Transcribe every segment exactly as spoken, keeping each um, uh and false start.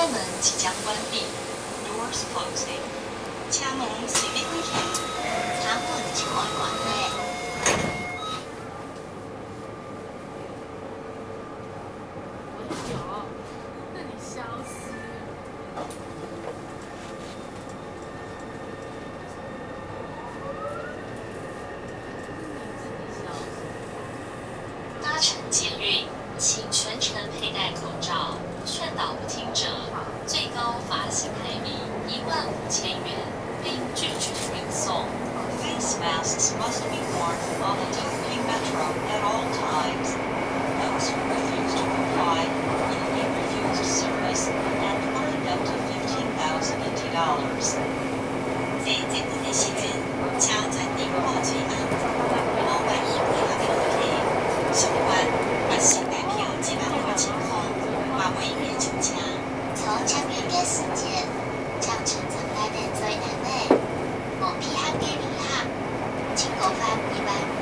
车门即将关闭 ，doors closing。车门随即关起，闸门就要关嘞。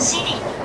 士林。